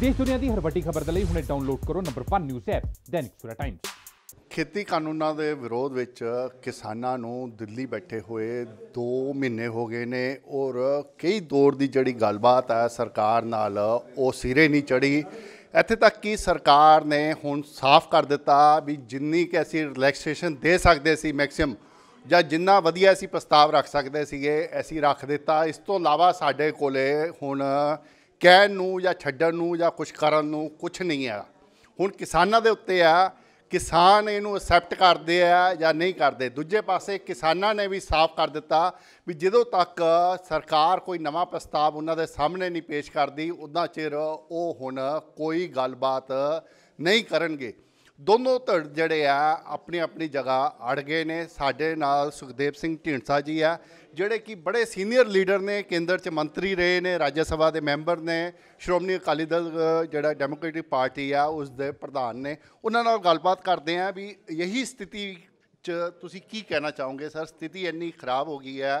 देश दुनिया की हर वड्डी खबर के लिए हुणे डाउनलोड करो number 5 news app Dainik Savera times. खेती कानूनों के विरोध विच किसानों नूं दिल्ली बैठे हुए 2 महीने हो गए ने और कई दौर की जिहड़ी गलबात है सरकार नाल वो सिरे नहीं चढ़ी। इत्थे तक कि सरकार ने हुण साफ कर दिता भी जिन्नी कि असीं रिलैक्सेशन दे सकदे सी मैक्सिमम जां जिन्ना वधिया असीं प्रस्ताव रख सकदे सीगे असीं रख दिता। इस तो इलावा साडे कोले हुण कहण नूं जां छड्डण नूं जां कुछ करन नूं कुछ नहीं है। हुण किसानां दे उत्ते आ किसान इनू एक्सैप्ट करते हैं या नहीं करते। दूजे पासे किसानों ने भी साफ कर दिता भी जो तक सरकार कोई नवा प्रस्ताव उन्होंने सामने नहीं पेश करती उन्ना चिर वो हुण कोई गलबात नहीं करनगे। दोनों धड़ जिहड़े आ अपनी अपनी जगह अड़ गए ने। साडे नाल सुखदेव सिंह ढींडसा जी आ जिहड़े कि बड़े सीनियर लीडर ने, केंद्र च मंत्री रहे ने, राज्य सभा दे मैंबर ने, श्रोमणी अकाली दल जिहड़ा डेमोक्रेटिक पार्टी आ उस दे प्रधान ने। उन्हां नाल गलबात करदे आ भी यही स्थिति च तुसीं की कहना चाहोगे सर? स्थिति इन्नी खराब हो गई है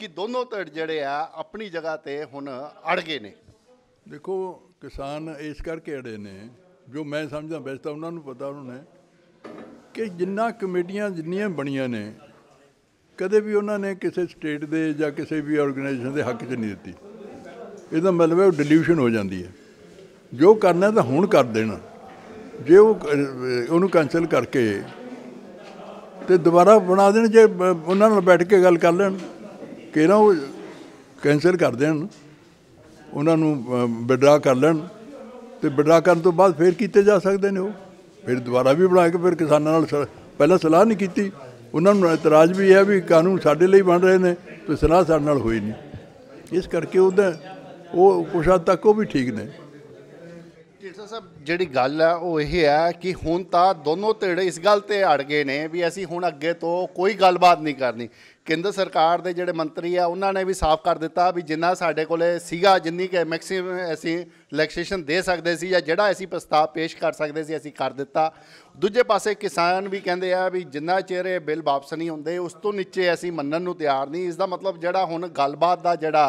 कि दोनों धड़ जिहड़े आ अपनी जगह ते हुण अड़ गए ने। देखो किसान इस करके अड़े ने जो मैं समझदा वैसे उन्होंने पता होना कि जिन्ना कमेटियां जिन्नियां बनिया ने कदे भी उन्होंने किसी स्टेट के या किसी भी ऑर्गेनाइजेशन के हक च नहीं दी। इसका मतलब है वो डिल्यूशन हो जाती है। जो करना तो हुण कर देना, जे वो कैंसल करके तो दोबारा बना देन, जे उन्होंने बैठ के गल कर लैन कि ना वो कैंसल कर देन, उन्होंने विड्रा कर लैन तो विड्रा करने तो बाद फिर किए जा सकते हैं। वो फिर दोबारा भी बना के फिर किसानों पहला सलाह नहीं की। उन्होंने इतराज़ भी है भी कानून साढ़े लिए बन रहे हैं तो सलाह साढ़े नाल हुई नहीं, इस करके वो कुछ हद तक वो भी ठीक ने। ढींडसा साहब जिहड़ी गल है वो ये है कि हुण तां दोनों धड़े इस गल ते अड़ गए ने भी असीं हुण अगे तो कोई गलबात नहीं करनी। केंद्र सरकार दे जिहड़े मंत्री आ उन्होंने भी साफ कर दिता भी जिन्ना साडे कोले सीगा जिन्नी के मैक्सिमम असीं रिलैक्सेशन दे सकदे सी या जिहड़ा असीं प्रस्ताव पेश कर सकदे सी असीं कर दिता। दूजे पासे किसान भी कहिंदे आ भी जिन्ना चिर ये बिल वापस नहीं हुंदे उस तो नीचे असीं मन्नण नूं तिआर नहीं। इस दा मतलब जिहड़ा हुण गलबात दा जिहड़ा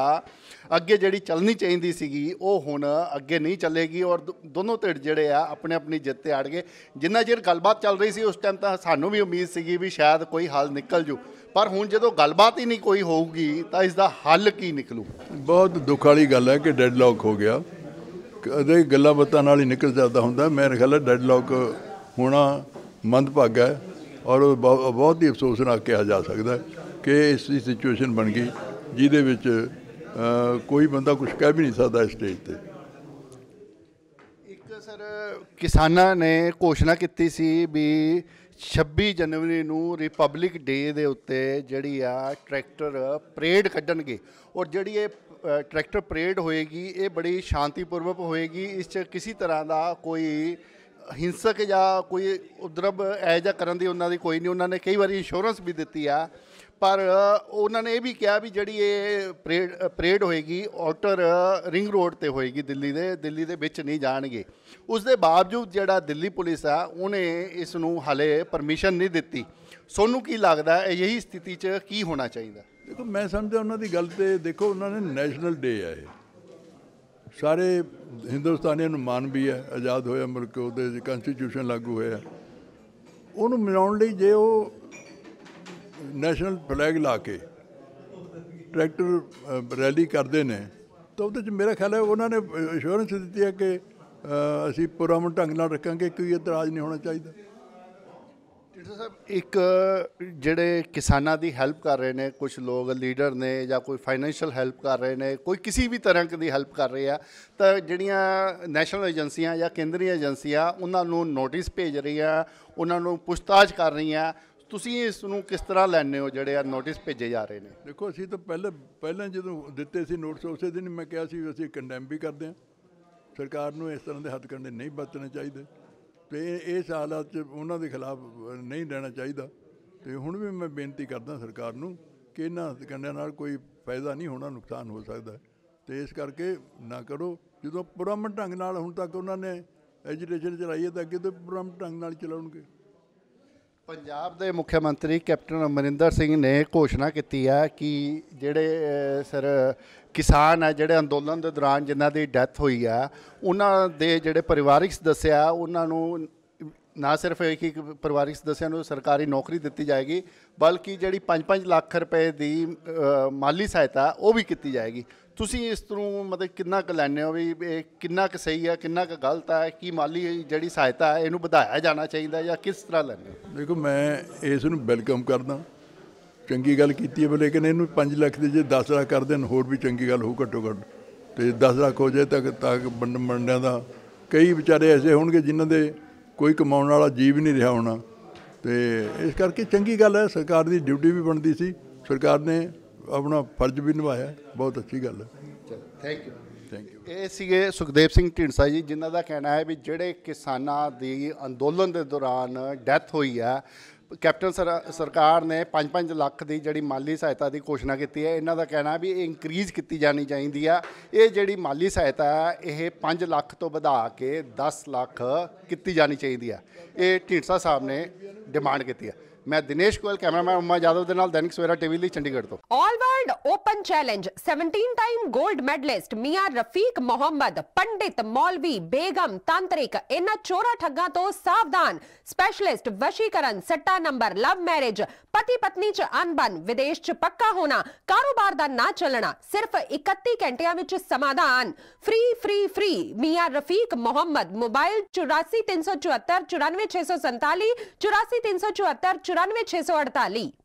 अगे जिहड़ी चलनी चाहिदी सीगी वो हुण अगे नहीं चलेगी और दोनों धिर जिहड़े आ अपने अपनी जिद ते अड़ गए। जिन्ना चिर गलबात चल रही सी उस टाइम तां सानूं भी उम्मीद सीगी भी शायद कोई हल निकल जू, पर हुण जदों गलबात ही नहीं कोई होगी तां इस दा हल की निकलू? बहुत दुख वाली गल है कि डेडलॉक हो गया। कदे गल्लां बातां नाल ही निकल जाता हुंदा। मेरे ख्याल डेडलॉक होना मंदभागा है और बहुत ही अफसोसनाक कहा जा सकता है कि ऐसी सिचुएशन बन गई जिहदे विच कोई बंदा कुछ कह भी नहीं सकता इस स्टेज पर। एक सर किसानों ने घोषणा की सी भी 26 जनवरी में रिपब्लिक डे के उत्ते जिहड़ी आ ट्रैक्टर परेड कड्ढणगे और जिहड़ी ये ट्रैक्टर परेड होएगी ये बड़ी शांतिपूर्वक होएगी। इस किसी तरह का कोई हिंसक या कोई उद्रव ऐजा करन दी उन्हां दी कोई नहीं। उन्होंने कई बार इंश्योरेंस भी दिती आ, पर उन्होंने ये भी कहा भी जिहड़ी ये परेड होएगी आउटर रिंग रोड ते होएगी, दिल्ली दे विच नहीं जाणगे। उस दे बावजूद जिहड़ा दिल्ली पुलिस आ उन्हें इस नूं हाले परमिशन नहीं दिती। सोनू की लगदा है यही स्थिति च की होना चाहिए? देखो मैं समझदा उन्हां दी गल ते देखो उन्होंने नैशनल डे है सारे हिंदुस्तानियों नूं माण भी है, आज़ाद होया मुल्क उहदे कंस्टीट्यूशन लागू होया उहनूं मनाउण लई जे वो ਨੈਸ਼ਨਲ ਫਲੈਗ ਲਾ ਕੇ ਟਰੈਕਟਰ ਰੈਲੀ ਕਰਦੇ ਨੇ ਤਾਂ ਉਹਦੇ 'ਚ ਮੇਰਾ ਖਿਆਲ ਹੈ ਉਹਨਾਂ ਨੇ ਅਸ਼ੋਰੈਂਸ ਦਿੱਤੀ ਹੈ ਕਿ ਅਸੀਂ ਪੁਰਅਮਨ ਢੰਗ ਨਾਲ ਰੱਖਾਂਗੇ, ਕੋਈ ਇਤਰਾਜ਼ ਨਹੀਂ ਹੋਣਾ ਚਾਹੀਦਾ। ਢੀਂਡਸਾ ਸਾਹਿਬ ਇੱਕ ਜਿਹੜੇ ਕਿਸਾਨਾਂ ਦੀ ਹੈਲਪ ਕਰ ਰਹੇ ਨੇ ਕੁਝ ਲੋਕ ਲੀਡਰ ਨੇ ਜਾਂ ਕੋਈ ਫਾਈਨੈਂਸ਼ੀਅਲ ਹੈਲਪ ਕਰ ਰਹੇ ਨੇ, ਕੋਈ ਕਿਸੇ ਵੀ ਤਰ੍ਹਾਂ ਦੀ ਹੈਲਪ ਕਰ ਰਹੇ ਆ ਤਾਂ ਜਿਹੜੀਆਂ ਨੈਸ਼ਨਲ ਏਜੰਸੀਆਂ ਜਾਂ ਕੇਂਦਰੀ ਏਜੰਸੀਆਂ ਉਹਨਾਂ ਨੂੰ ਨੋਟਿਸ ਭੇਜ ਰਹੀਆਂ, ਉਹਨਾਂ ਨੂੰ ਪੁੱਛਤਾਛ ਕਰ ਰਹੀਆਂ। तुसी इस नूं किस तरह लैंदे हो जिहड़े नोटिस भेजे जा रहे हैं? देखो असी तो पहले जो दिते सी नोटिस उस दिन मैं कहा सी असी कंडैम भी करते हैं। सरकार नूं इस तरह के हथ कंडे नहीं बरतने चाहिए तो इस हालात उन्हां दे खिलाफ नहीं लैना चाहिए। तो हुण भी मैं बेनती करदा सरकार नूं कि इन्हां हथ कंडियां नाल कोई फायदा नहीं होना, नुकसान हो सकता है। तो इस करके ना करो। जो पुरअमन ढंग नाल हुण तक उन्होंने एजिटेशन चलाई है तो अगे तो पुरअमन ढंग नाल चलाउणगे। पंजाब के मुख्यमंत्री कैप्टन अमरिंदर सिंह ने घोषणा की है कि जोड़े सर किसान है जोड़े अंदोलन के दौरान जिन्हों की डैथ हुई है उन्होंने जोड़े परिवारिक सदस्य है उन्होंने ना सिर्फ एक ही परिवारिक सदस्यों को सरकारी नौकरी दी जाएगी बल्कि जी 5-5 लाख रुपए की माली सहायता वो भी की जाएगी। तुसी इस तरह मतलब कितना लैंदे हो भी कितना सही है कितना गलत है कि माली जी सहायता है इनू बढ़ाया जाना चाहिए या किस तरह लैंदे हो? देखो मैं इस वेलकम करदा, चंगी गल की है, लेकिन इनू 5 लाख के जो 10 लाख कर देन होर भी चंगी गल हो, घट्टो घट्ट तो 10 लाख हो जाए तक बंडिया का। कई बेचारे ऐसे होणगे जिन्हां दे कोई कमाउण वाला जीव नहीं रहा होना, तो इस करके चंगी गल है। सरकार की ड्यूटी भी बनती सी, सरकार ने अपना फर्ज भी निभाया, बहुत अच्छी गल है। चलो थैंक यू, थैंक यू। ये सीगे सुखदेव सिंह ढींडसा जी जिन्हों का कहना है भी जोड़े किसानों की अंदोलन के दौरान डैथ हुई है, कैप्टन सरकार ने 5-5 लाख की जी माली सहायता की घोषणा की है। इन्हों का कहना भी इंक्रीज़ की जानी चाहिए है, ये जी माली सहायता है ये 5 लाख तो बढ़ा के 10 लाख की जानी चाहिए है, ये ढींडसा साहब ने डिमांड की है। मैं दिनेश गोयल, कैमरामैन उमा यादव के नाल दैनिक सवेरा टीवी लिए चंडीगढ़ तो। All world open challenge 17 time gold medalist Miyan Rafiq Mohammad, पंडित मौलवी बेगम तांत्रिक इन्हां चोरा ठग्गां तो सावधान, स्पेशलिस्ट वशीकरण, सट्टा नंबर, लव मैरिज, पति पत्नी च अनबन, विदेश च पक्का होना, कारोबार दा ना चलना, सिर्फ 31 घंटियां विच समाधान। Free free free Miyan Rafiq Mohammad, mobile 84 374 94 647 84 374 94 648।